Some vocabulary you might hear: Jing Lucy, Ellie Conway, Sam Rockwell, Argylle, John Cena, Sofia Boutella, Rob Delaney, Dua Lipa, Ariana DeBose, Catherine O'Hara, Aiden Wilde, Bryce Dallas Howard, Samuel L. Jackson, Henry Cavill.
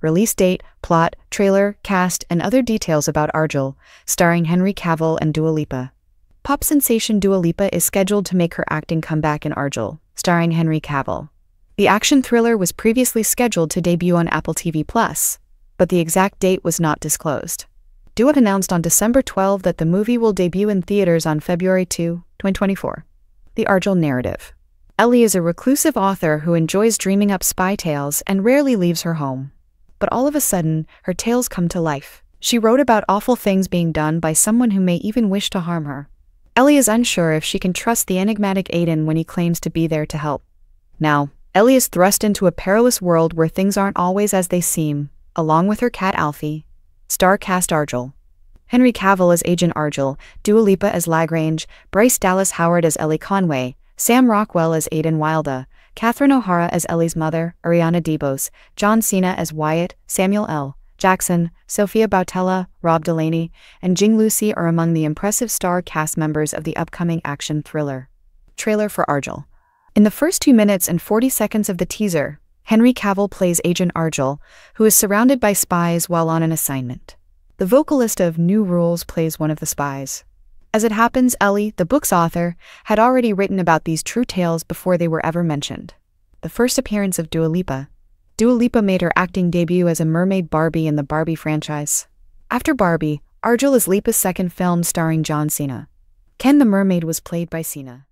release date, plot, trailer, cast, and other details about Argylle, starring Henry Cavill and Dua Lipa. Pop sensation Dua Lipa is scheduled to make her acting comeback in Argylle, starring Henry Cavill. The action thriller was previously scheduled to debut on Apple TV+, but the exact date was not disclosed. Dua announced on December 12 that the movie will debut in theaters on February 2, 2024. The Argylle narrative. Ellie is a reclusive author who enjoys dreaming up spy tales and rarely leaves her home. But all of a sudden, her tales come to life. She wrote about awful things being done by someone who may even wish to harm her. Ellie is unsure if she can trust the enigmatic Aiden when he claims to be there to help. Now, Ellie is thrust into a perilous world where things aren't always as they seem, along with her cat Alfie. Star cast Argylle. Henry Cavill as Agent Argylle, Dua Lipa as Lagrange, Bryce Dallas Howard as Ellie Conway, Sam Rockwell as Aiden Wilde, Catherine O'Hara as Ellie's mother, Ariana DeBose, John Cena as Wyatt, Samuel L. Jackson, Sofia Boutella, Rob Delaney, and Jing Lucy are among the impressive star cast members of the upcoming action thriller. Trailer for Argylle. In the first 2 minutes and 40 seconds of the teaser, Henry Cavill plays Agent Argylle, who is surrounded by spies while on an assignment. The vocalist of New Rules plays one of the spies. As it happens, Ellie, the book's author, had already written about these true tales before they were ever mentioned. The first appearance of Dua Lipa. Dua Lipa made her acting debut as a mermaid Barbie in the Barbie franchise. After Barbie, Argylle is Lipa's second film starring John Cena. Ken the Mermaid was played by Cena.